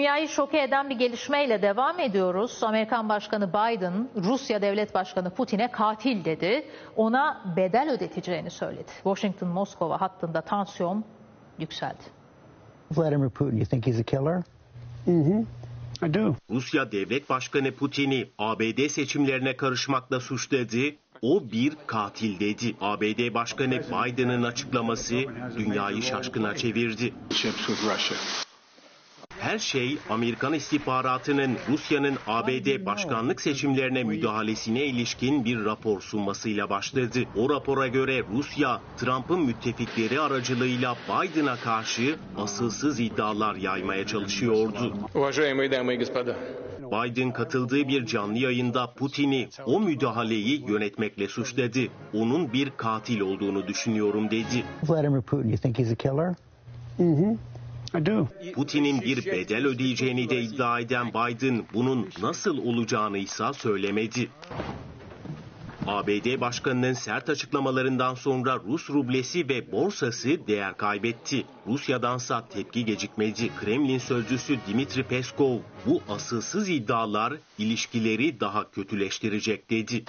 Dünyayı şoke eden bir gelişmeyle devam ediyoruz. Amerikan Başkanı Biden, Rusya Devlet Başkanı Putin'e katil dedi. Ona bedel ödeteceğini söyledi. Washington-Moskova hattında tansiyon yükseldi. Vladimir Putin, you think he's a killer? I do. Rusya Devlet Başkanı Putin'i ABD seçimlerine karışmakla suçladı. O bir katil dedi. ABD Başkanı Biden'ın açıklaması dünyayı şaşkına çevirdi. Her şey Amerikan istihbaratının Rusya'nın ABD başkanlık seçimlerine müdahalesine ilişkin bir rapor sunmasıyla başladı. O rapora göre Rusya, Trump'ın müttefikleri aracılığıyla Biden'a karşı asılsız iddialar yaymaya çalışıyordu. Biden katıldığı bir canlı yayında Putin'i o müdahaleyi yönetmekle suçladı. Onun bir katil olduğunu düşünüyorum dedi. Vladimir Putin, you think he's a killer? Putin'in bir bedel ödeyeceğini de iddia eden Biden bunun nasıl olacağını ise söylemedi. ABD Başkanı'nın sert açıklamalarından sonra Rus rublesi ve borsası değer kaybetti. Rusya'dansa tepki gecikmedi. Kremlin sözcüsü Dmitri Peskov bu asılsız iddialar ilişkileri daha kötüleştirecek dedi.